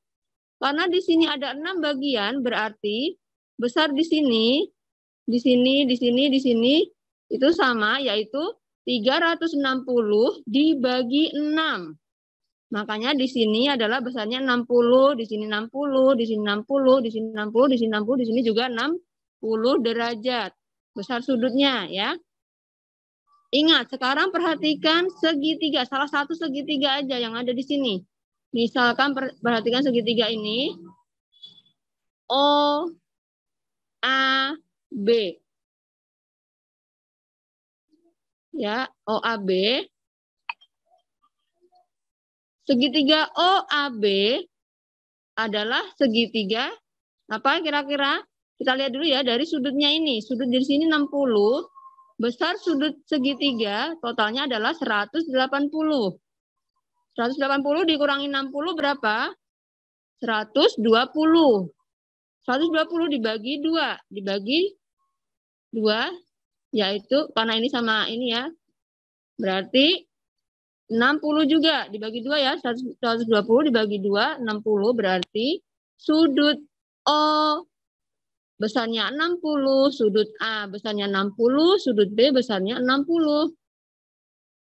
Karena di sini ada enam bagian, berarti besar di sini, di sini, di sini, di sini, itu sama, yaitu tiga ratus enam puluh dibagi enam. Makanya di sini adalah besarnya enam puluh, di sini enam puluh, di sini enam puluh, di sini enam puluh, di sini enam puluh, di sini juga enam puluh derajat. Besar sudutnya ya. Ingat, sekarang perhatikan segitiga, salah satu segitiga aja yang ada di sini. Misalkan perhatikan segitiga ini. O, A, B. Ya, O, A, B. Segitiga O, A, B adalah segitiga apa kira-kira? Kita lihat dulu ya dari sudutnya ini. Sudut di sini enam puluh. Besar sudut segitiga totalnya adalah seratus delapan puluh. seratus delapan puluh dikurangi enam puluh berapa? seratus dua puluh. seratus dua puluh dibagi dua. Dibagi dua, yaitu karena ini sama ini ya. Berarti enam puluh juga. Dibagi dua ya. seratus dua puluh dibagi dua, enam puluh. Berarti sudut O besarnya enam puluh. Sudut A besarnya enam puluh. Sudut B besarnya enam puluh.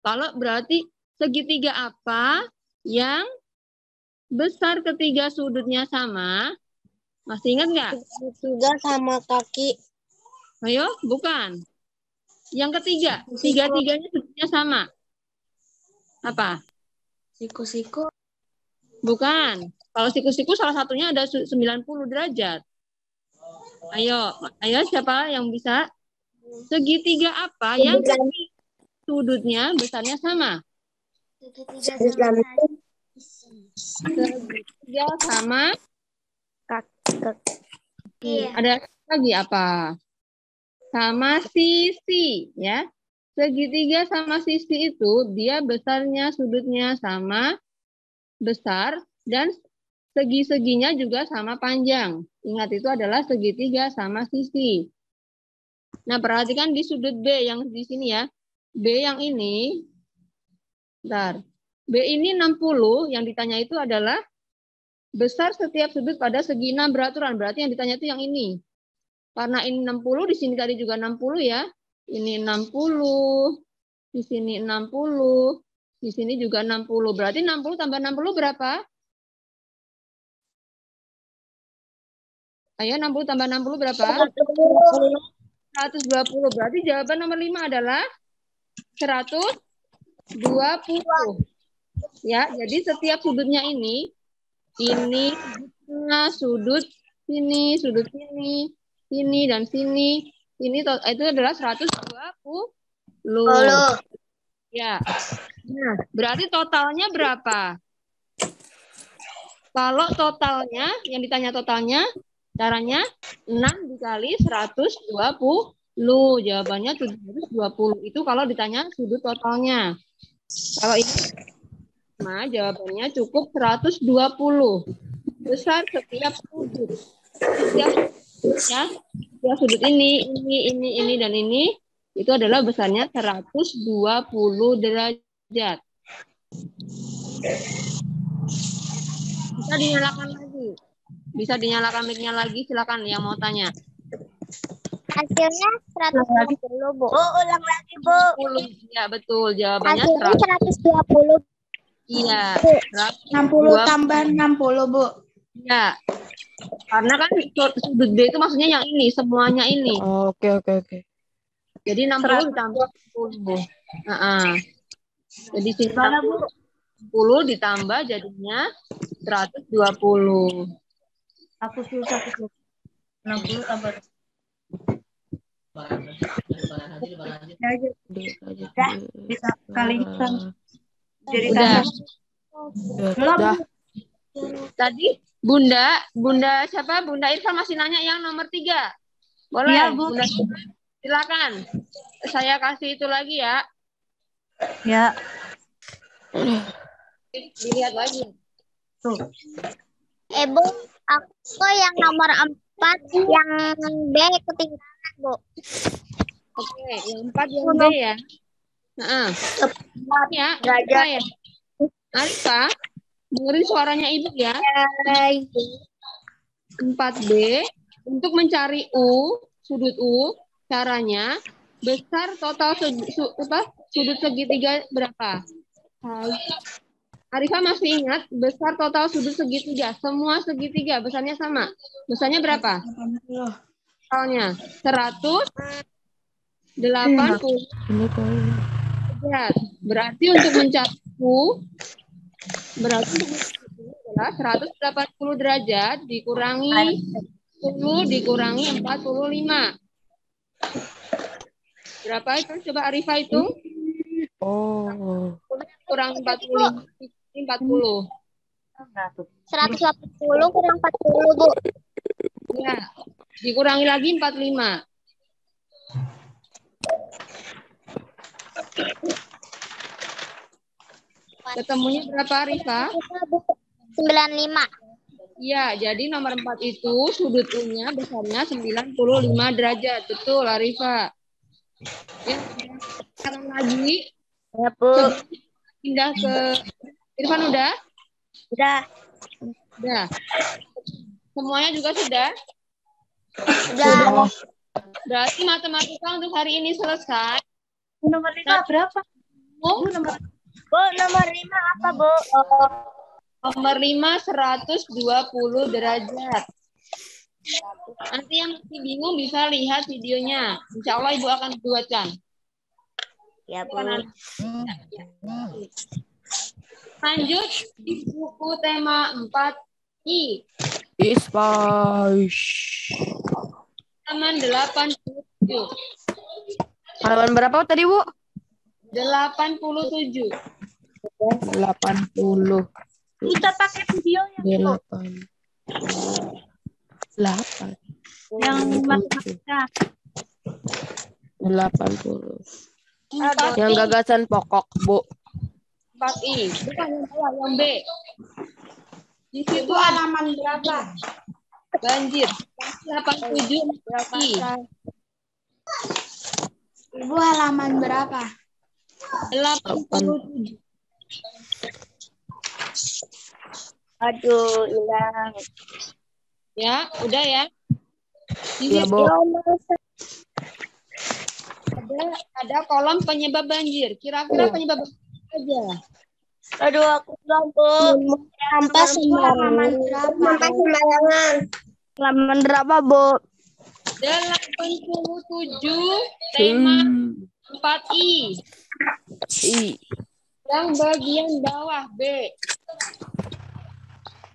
Kalau berarti segitiga apa yang besar ketiga sudutnya sama? Masih ingat nggak? Segitiga sama kaki. Ayo, bukan. Yang ketiga, tiga-tiganya sudutnya sama. Apa? Siku-siku. Bukan. Kalau siku-siku salah satunya ada sembilan puluh derajat. Ayo, ayo siapa yang bisa? Segitiga apa segitiga. Yang ketiga sudutnya besarnya sama? Segitiga sama kaki. Ada lagi apa? Sama sisi, ya. Segitiga sama sisi itu dia besarnya sudutnya sama besar dan segi-seginya juga sama panjang. Ingat itu adalah segitiga sama sisi. Nah, perhatikan di sudut B yang di sini ya. B yang ini. Bentar. B ini enam puluh, yang ditanya itu adalah besar setiap sudut pada segi enam beraturan. Berarti yang ditanya itu yang ini. Karena ini enam puluh, di sini tadi juga enam puluh ya. Ini enam puluh, di sini enam puluh, di sini juga enam puluh. Berarti enam puluh tambah enam puluh berapa? Ayo, enam puluh tambah enam puluh berapa? seratus dua puluh. Berarti jawaban nomor lima adalah seratus dua puluh. Ya, jadi setiap sudutnya ini, ini sudut sini, sudut sini, sini dan sini, ini itu adalah seratus dua puluh. Halo. Ya. Nah, berarti totalnya berapa? Kalau totalnya yang ditanya totalnya, caranya enam dikali seratus dua puluh. Lu jawabannya tujuh ratus dua puluh. Itu kalau ditanya sudut totalnya. Kalau ini, nah jawabannya cukup seratus dua puluh. Besar setiap sudut. Setiap, ya, setiap sudut ini, ini, ini, ini, dan ini, itu adalah besarnya seratus dua puluh derajat. Bisa dinyalakan lagi. Bisa dinyalakan mic-nya lagi, silakan yang mau tanya. Hasilnya seratus dua puluh, Bu. Oh, ulang lagi, Bu. Iya, betul. Jawabannya hasilnya seratus dua puluh. Iya. enam puluh tambah enam puluh, Bu. Iya. Karena kan sudut B itu maksudnya yang ini, semuanya ini. Oh, oke, oke, oke. Jadi enam puluh ditambah sepuluh, Bu. Heeh. Jadi sini sepuluh ditambah jadinya seratus dua puluh. Aku susah aku. enam puluh tambah bisa kali jadi udah. Tadi Bunda, Bunda siapa? Bunda Irfan masih nanya yang nomor tiga. Boleh ya, Bu. Bunda, silakan. Saya kasih itu lagi ya. Ya. Dilihat lagi. Tuh. Eh, Bu, aku yang nomor empat yang B ketinggalan. Bu. Oke, yang empat yang B ya. Heeh. Nah, ya, Arifa ya. Arifa, dengerin suaranya Ibu ya. empat B untuk mencari U, sudut U, caranya besar total su, apa? Sudut segitiga berapa? Arifa masih ingat besar total sudut segitiga, semua segitiga besarnya sama. Besarnya berapa? Totalnya seratus delapan puluh derajat. Berarti untuk mencapai U, berarti maka seratus delapan puluh derajat dikurangi sepuluh dikurangi empat puluh lima. Berapa itu? Coba Arifah hitung. Oh. Kurang empat puluh. empat puluh. seratus delapan puluh kurang empat puluh, Bu. Ya. Dikurangi lagi empat puluh lima. Ketemunya berapa, Rifa? sembilan puluh lima. Ya, jadi nomor empat itu sudutnya besarnya sembilan puluh lima derajat. Betul, Rifa. Ya, sekarang lagi. Ya, Bu. Pindah ke... Irfan udah? Udah. Udah. Semuanya juga sudah? Sudah. Berarti matematika untuk hari ini selesai. Nomor lima berapa? Oh, nomor Bu, nomor lima apa, Bu? Oh. Nomor lima, seratus dua puluh derajat. Nanti yang masih bingung bisa lihat videonya. Insya Allah Ibu akan buatkan. Ya, Bu. Lanjut di buku tema empat I. Ispash. Halaman delapan puluh tujuh. Halaman berapa tadi, Bu? delapan puluh tujuh. delapan puluh. Kita pakai videonya. delapan. delapan. Yang matematika. delapan puluh. empat I. Yang gagasan pokok, Bu. empat I. Bukan yang A, yang B. Di situ halaman berapa? Banjir. delapan puluh tujuh berapa? Ibu halaman berapa? delapan puluh tujuh. Aduh, hilang. Ya, udah ya. Ini ya, ada, ada kolom penyebab banjir. Kira-kira oh. penyebab aja. Aduh, aku belum, Bu. Sampah sembarangan. Sampah sembarangan. Halaman berapa, Bu? delapan puluh tujuh, tema empat I. I. Yang bagian bawah B.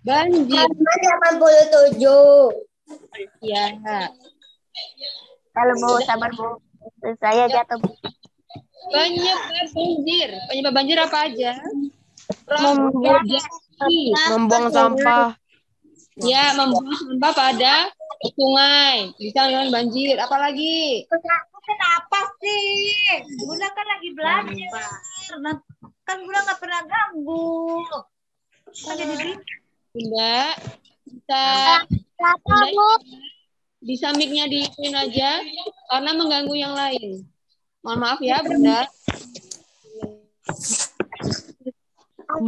Banjir. delapan puluh tujuh. Iya. Kalau Bu, sabar, Bu. Saya jatuh. Penyebab banjir. Penyebab banjir apa aja? Membuang sampah. Ya, membuang sampah pada sungai. Bisa menyebabkan banjir. Apalagi? Kenapa sih? Bunda kan lagi belajar. Kan Bunda nggak pernah ganggu. Kan jadi Bunda bisa Bunda, bisa mic-nya diikutin aja karena mengganggu yang lain. Mohon maaf ya, Bunda.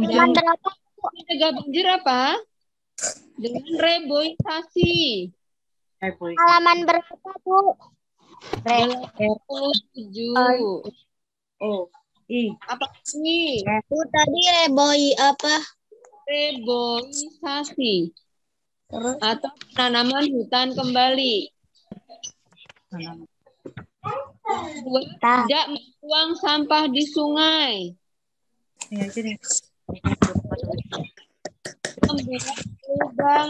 Dengan mencegah banjir apa? Dengan reboisasi. Halaman berapa, Bu? delapan puluh tujuh. Oh, i. Apa ini? Bu, tadi reboi apa? Reboisasi. Atau penanaman hutan kembali. Dua, tidak membuang sampah di sungai. Ya, jadi. Membuat lubang.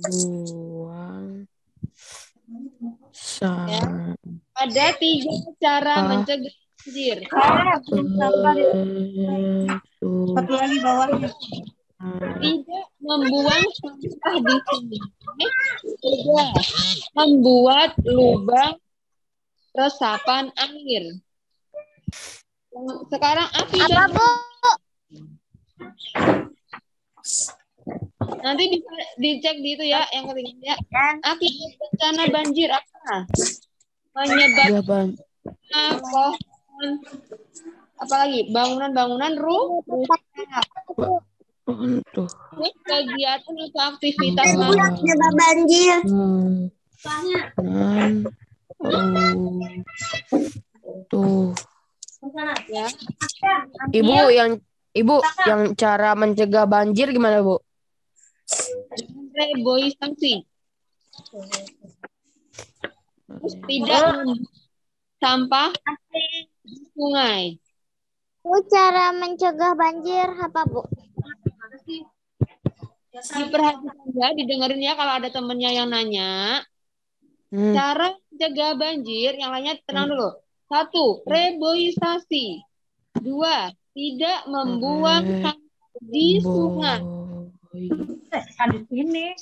Membuang. Ya. Ada tiga cara ah. mencegah banjir. Satu lagi bawahnya. Tidak membuang sampah di sungai. Tiga, membuat lubang resapan air. Sekarang api apa, Bu? Nanti bisa dicek di itu ya, yang ketiga. Akibat bencana banjir apa? Menyebabkan pohon, apalagi bangunan-bangunan rusak. Ini kegiatan atau aktivitas manusia banjir. Tuh. Ya. Ibu yang Ibu yang cara mencegah banjir gimana, Bu? Reboisasi. Tidak sampah di sungai. Bu, cara mencegah banjir apa, Bu? Diperhatikan ya, didengerin ya kalau ada temennya yang nanya. Hmm. Cara jaga banjir, yang lainnya tenang hmm. dulu. Satu, reboisasi. Dua, tidak membuang hmm. sampah di sungai. Aduh, ini.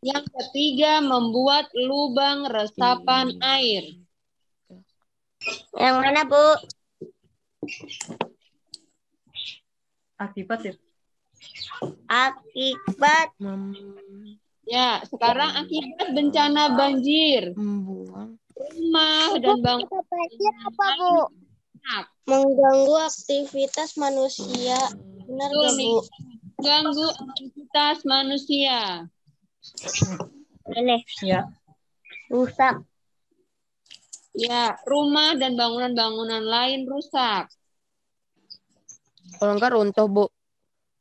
Yang ketiga, membuat lubang resapan hmm. air. Yang mana, Bu? Akibat ya? Akibat. Ya, sekarang akibat bencana banjir. Membuang. Rumah dan bangunan banjir apa, Bu? Mengganggu aktivitas manusia. Benar, Bu? Mengganggu aktivitas manusia. Boleh. Ya. Rusak. Ya, rumah dan bangunan-bangunan lain rusak. Kalau enggak runtuh, Bu.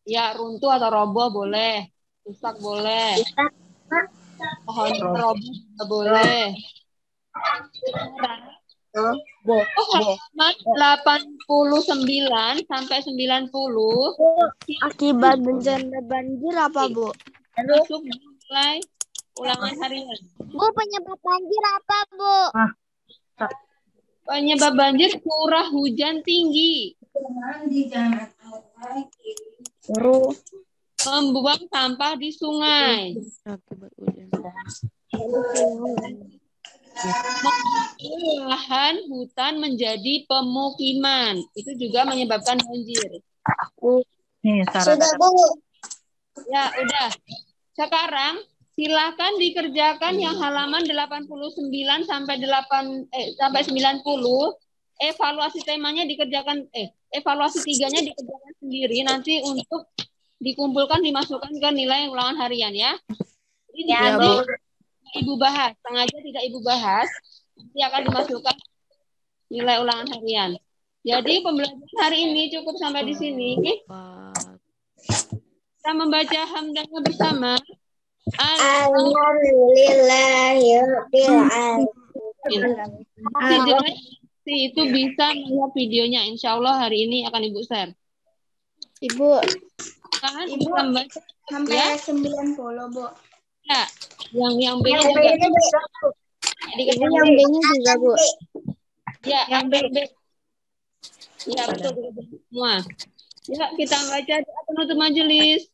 Ya, runtuh atau roboh boleh. Rusak boleh. Pohon roboh enggak boleh. Oh, halaman delapan puluh sembilan sampai sembilan puluh. Akibat bencana banjir apa, Bu? Masuk mulai ulangan harian. Bu, penyebab banjir apa, Bu? Penyebab banjir curah hujan tinggi. Terus membuang sampah di sungai. Akibat hujan. Lahan hutan menjadi pemukiman. Itu juga menyebabkan banjir. Nih, sudah, Bu. Ya, udah. Sekarang silakan dikerjakan yang halaman delapan puluh sembilan sampai delapan eh sampai sembilan puluh. Evaluasi temanya dikerjakan eh evaluasi tiganya dikerjakan sendiri nanti untuk dikumpulkan dimasukkan ke nilai ulangan harian ya. Ini ya, Bu. Ibu bahas, sengaja tidak Ibu bahas, nanti akan dimasukkan nilai ulangan harian. Jadi pembelajaran hari ini cukup sampai di sini. Kita membaca hamdannya bersama. Alhamdulillahirobbilalamin. Itu bisa melihat videonya, insya Allah hari ini akan Ibu share. Ibu, kan Ibu membaca sampai sembilan puluh, Bu. Ya, yang yang B-nya juga. Yang B-nya juga, Bu. Ya, yang B. Ya, betul semua. Ya, kita baca penutup majelis.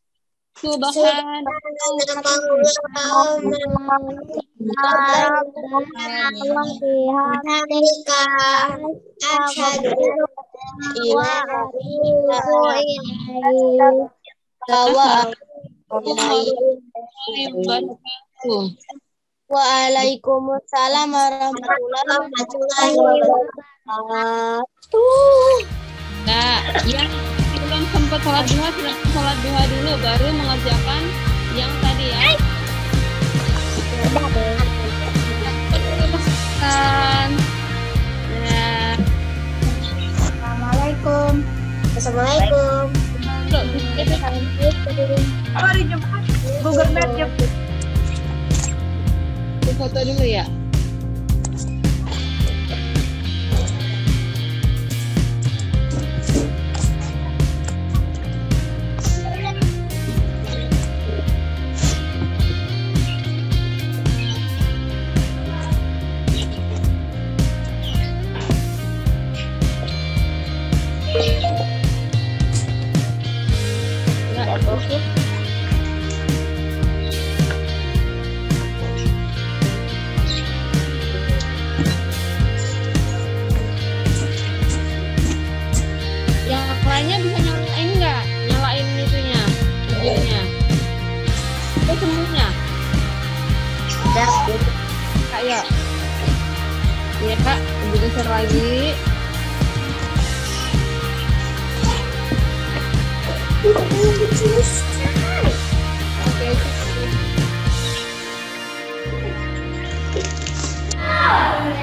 Waalaikumsalam warahmatullahi wabarakatuh. Nah, yang belum sempat sholat duha, silakan sholat duha dulu, baru mengerjakan yang tadi ya. Nah. Assalamualaikum. Assalamualaikum. Hari Jumat, Google Maps jemput. Foto dulu ya. Lagi oke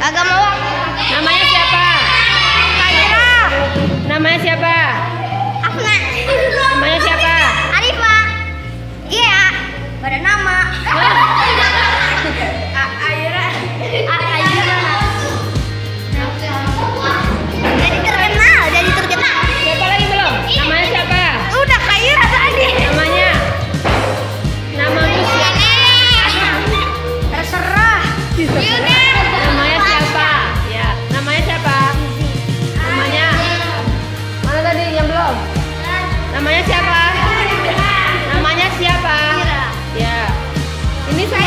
agak mau namanya siapa Kajra. namanya siapa Afna. namanya siapa Arifa. Iya pada nama Ayura. Ayura jadi terkenal, jadi terkenal. Siapa lagi belum? Namanya siapa? Udah kayak ada adik. Ini saya